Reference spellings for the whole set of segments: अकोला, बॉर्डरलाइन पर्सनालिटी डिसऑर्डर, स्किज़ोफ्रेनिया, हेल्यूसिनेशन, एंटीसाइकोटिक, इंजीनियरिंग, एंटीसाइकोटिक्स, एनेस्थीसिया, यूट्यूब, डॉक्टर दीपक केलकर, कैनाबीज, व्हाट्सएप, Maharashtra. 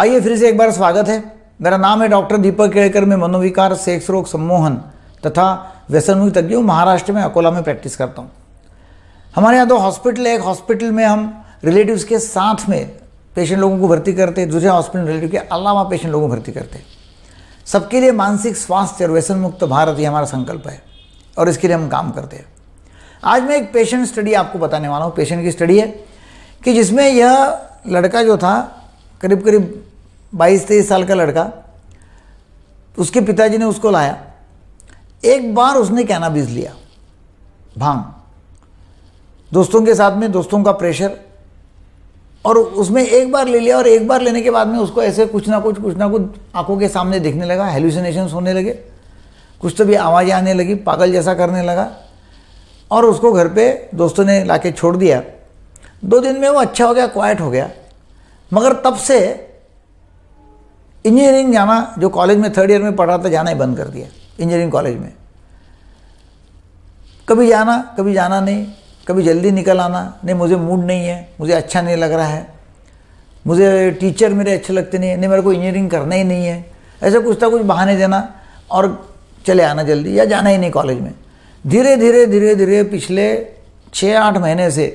आइए फिर से एक बार स्वागत है। मेरा नाम है डॉक्टर दीपक केलकर। मैं मनोविकार, सेक्स रोग, सम्मोहन तथा व्यसनमुक्त तज्ञ हूँ। महाराष्ट्र में अकोला में प्रैक्टिस करता हूँ। हमारे यहाँ दो हॉस्पिटल है। एक हॉस्पिटल में हम रिलेटिव्स के साथ में पेशेंट लोगों को भर्ती करते हैं, दूसरे हॉस्पिटल रिलेटिव के अलावा पेशेंट लोगों को भर्ती करते हैं। सबके लिए मानसिक स्वास्थ्य और व्यसन मुक्त भारत ये हमारा संकल्प है और इसके लिए हम काम करते हैं। आज मैं एक पेशेंट स्टडी आपको बताने वाला हूँ। पेशेंट की स्टडी है कि जिसमें यह लड़का जो था, करीब करीब 22-23 साल का लड़का, उसके पिताजी ने उसको लाया। एक बार उसने कैनाबीज लिया, भांग, दोस्तों के साथ में, दोस्तों का प्रेशर, और उसमें एक बार ले लिया। और एक बार लेने के बाद में उसको ऐसे कुछ ना कुछ आंखों के सामने दिखने लगा, हेल्यूसिनेशन होने लगे, कुछ तो भी आवाज़ें आने लगी, पागल जैसा करने लगा। और उसको घर पे दोस्तों ने लाके छोड़ दिया। 2 दिन में वो अच्छा हो गया, क्वाइट हो गया। मगर तब से इंजीनियरिंग जाना, जो कॉलेज में 3rd ईयर में पढ़ रहा था, जाना ही बंद कर दिया। इंजीनियरिंग कॉलेज में कभी जाना, कभी जाना नहीं, कभी जल्दी निकल आना, नहीं मुझे मूड नहीं है, मुझे अच्छा नहीं लग रहा है, मुझे टीचर मेरे अच्छे लगते नहीं है, नहीं मेरे को इंजीनियरिंग करना ही नहीं है, ऐसा कुछ ना कुछ बहाने देना और चले आना जल्दी, या जाना ही नहीं कॉलेज में। धीरे धीरे पिछले 6-8 महीने से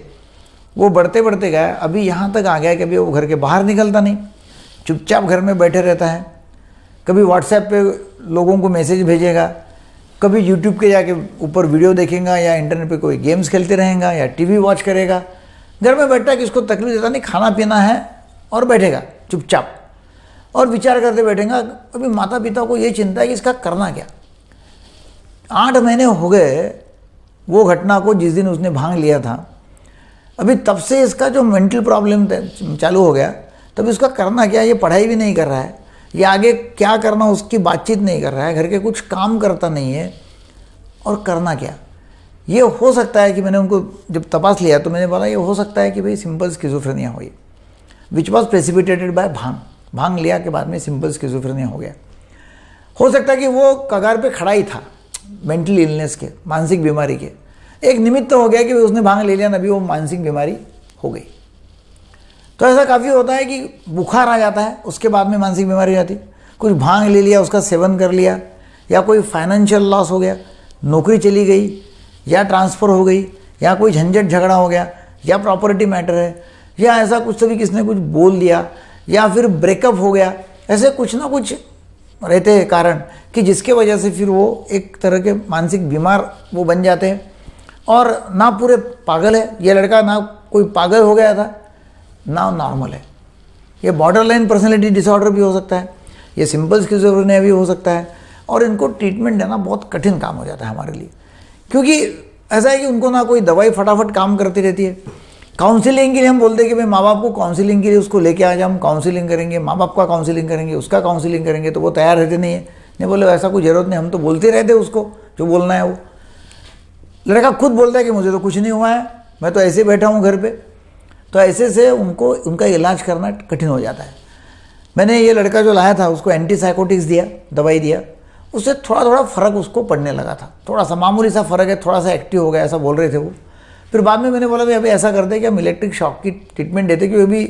वो बढ़ते बढ़ते गया। अभी यहाँ तक आ गया कि अभी वो घर के बाहर निकलता नहीं, चुपचाप घर में बैठे रहता है। कभी व्हाट्सएप पे लोगों को मैसेज भेजेगा, कभी यूट्यूब के जाके ऊपर वीडियो देखेगा, या इंटरनेट पे कोई गेम्स खेलते रहेगा, या टीवी वॉच करेगा। घर में बैठा कि इसको तकलीफ देता नहीं, खाना पीना है और बैठेगा चुपचाप और विचार करते बैठेगा। अभी माता पिता को ये चिंता है कि इसका करना क्या। 8 महीने हो गए वो घटना को, जिस दिन उसने भांग लिया था। अभी तब से इसका जो मेंटल प्रॉब्लम चालू हो गया। तब इसका करना क्या, ये पढ़ाई भी नहीं कर रहा है, ये आगे क्या करना उसकी बातचीत नहीं कर रहा है, घर के कुछ काम करता नहीं है, और करना क्या। ये हो सकता है कि मैंने उनको जब तपास लिया तो मैंने बोला ये हो सकता है कि भाई सिंपल स्किज़ोफ्रेनिया हो, ये which was precipitated by bhang लिया के बाद में सिंपल स्किज़ोफ्रेनिया हो गया। हो सकता है कि वो कगार पर खड़ा ही था मेंटल इलनेस के, मानसिक बीमारी के। एक निमित्त हो गया कि उसने भांग ले लिया, अभी वो मानसिक बीमारी हो गई। तो ऐसा काफ़ी होता है कि बुखार आ जाता है, उसके बाद में मानसिक बीमारी हो जाती। कुछ भांग ले लिया, उसका सेवन कर लिया, या कोई फाइनेंशियल लॉस हो गया, नौकरी चली गई, या ट्रांसफ़र हो गई, या कोई झंझट झगड़ा हो गया, या प्रॉपर्टी मैटर है, या ऐसा कुछ तो भी किसने कुछ बोल दिया, या फिर ब्रेकअप हो गया। ऐसे कुछ ना कुछ रहते हैं कारण कि जिसके वजह से फिर वो एक तरह के मानसिक बीमार वो बन जाते हैं। और ना पूरे पागल है ये लड़का, ना कोई पागल हो गया था, ना नॉर्मल है। ये बॉर्डरलाइन पर्सनालिटी डिसऑर्डर भी हो सकता है, ये सिंपल स्किज़ोफ्रेनिया भी हो सकता है। और इनको ट्रीटमेंट देना बहुत कठिन काम हो जाता है हमारे लिए, क्योंकि ऐसा है कि उनको ना कोई दवाई फटाफट काम करती रहती है। काउंसिलिंग के लिए हम बोलते हैं कि भाई माँ बाप को काउंसिलिंग के लिए उसको लेके आ जाओ, हम काउंसिलिंग करेंगे, माँ बाप का काउंसिलिंग करेंगे, उसका काउंसिलिंग करेंगे, तो वो तैयार रहते नहीं है। नहीं बोले ऐसा कोई ज़रूरत नहीं, हम तो बोलते रहते उसको जो बोलना है। वो लड़का खुद बोलता है कि मुझे तो कुछ नहीं हुआ है, मैं तो ऐसे बैठा हूँ घर पर। तो ऐसे से उनको उनका इलाज करना कठिन हो जाता है। मैंने ये लड़का जो लाया था उसको एंटीसाइकोटिक्स दिया, दवाई दिया, उससे थोड़ा थोड़ा फ़र्क उसको पड़ने लगा था, थोड़ा सा मामूली सा फ़र्क है, थोड़ा सा एक्टिव हो गया, ऐसा बोल रहे थे वो। फिर बाद में मैंने बोला भाई अभी ऐसा करते कि हम इलेक्ट्रिक शॉक की ट्रीटमेंट देते, क्योंकि अभी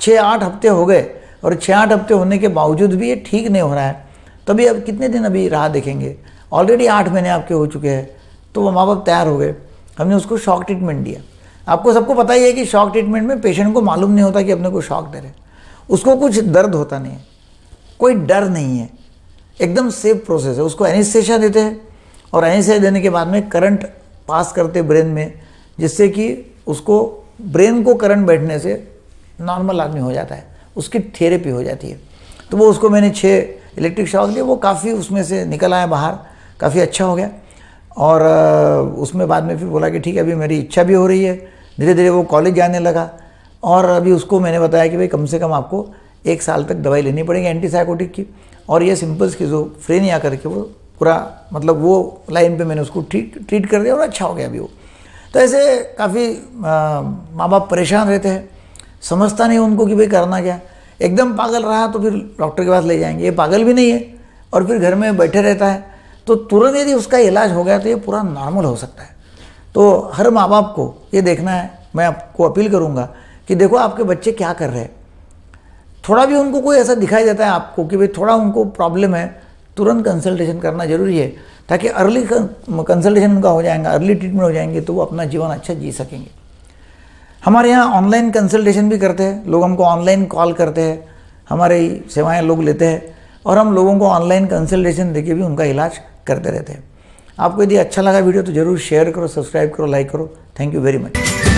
6-8 हफ्ते हो गए और 6-8 हफ्ते होने के बावजूद भी ये ठीक नहीं हो रहा है। तभी अब कितने दिन अभी राह देखेंगे, ऑलरेडी 8 महीने आपके हो चुके हैं। तो वो माँ बाप तैयार हो गए, हमने उसको शॉक ट्रीटमेंट दिया। आपको सबको पता ही है कि शॉक ट्रीटमेंट में पेशेंट को मालूम नहीं होता कि अपने को शॉक दे रहे। उसको कुछ दर्द होता नहीं है, कोई डर नहीं है, एकदम सेफ प्रोसेस है। उसको एनेस्थीसिया देते हैं और एनेस्थीसिया देने के बाद में करंट पास करते ब्रेन में, जिससे कि उसको ब्रेन को करंट बैठने से नॉर्मल आदमी हो जाता है, उसकी थेरेपी हो जाती है। तो वो उसको मैंने 6 इलेक्ट्रिक शॉक दिए, वो काफ़ी उसमें से निकल आया बाहर, काफ़ी अच्छा हो गया। और उसमें बाद में फिर बोला कि ठीक है अभी मेरी इच्छा भी हो रही है। धीरे धीरे वो कॉलेज जाने लगा और अभी उसको मैंने बताया कि भाई कम से कम आपको 1 साल तक दवाई लेनी पड़ेगी एंटीसाइकोटिक की। और ये सिंपल स्किज़ोफ्रेनिया करके वो पूरा मतलब वो लाइन पे मैंने उसको ट्रीट कर दिया और अच्छा हो गया अभी वो। तो ऐसे काफ़ी माँ बाप परेशान रहते हैं, समझता नहीं उनको कि भाई करना क्या। एकदम पागल रहा तो फिर डॉक्टर के पास ले जाएंगे, ये पागल भी नहीं है और फिर घर में बैठे रहता है। तो तुरंत यदि उसका इलाज हो गया तो ये पूरा नॉर्मल हो सकता है। तो हर माँ बाप को ये देखना है, मैं आपको अपील करूँगा कि देखो आपके बच्चे क्या कर रहे हैं। थोड़ा भी उनको कोई ऐसा दिखाई देता है आपको कि भाई थोड़ा उनको प्रॉब्लम है, तुरंत कंसल्टेशन करना जरूरी है ताकि अर्ली कंसल्टेशन उनका हो जाएगा, अर्ली ट्रीटमेंट हो जाएंगे तो वो अपना जीवन अच्छा जी सकेंगे। हमारे यहाँ ऑनलाइन कंसल्टेशन भी करते हैं, लोग हमको ऑनलाइन कॉल करते हैं, हमारे सेवाएं लोग लेते हैं और हम लोगों को ऑनलाइन कंसल्टेशन देके भी उनका इलाज करते रहते हैं। आपको यदि अच्छा लगा वीडियो तो ज़रूर शेयर करो, सब्सक्राइब करो, लाइक करो। Thank you very much.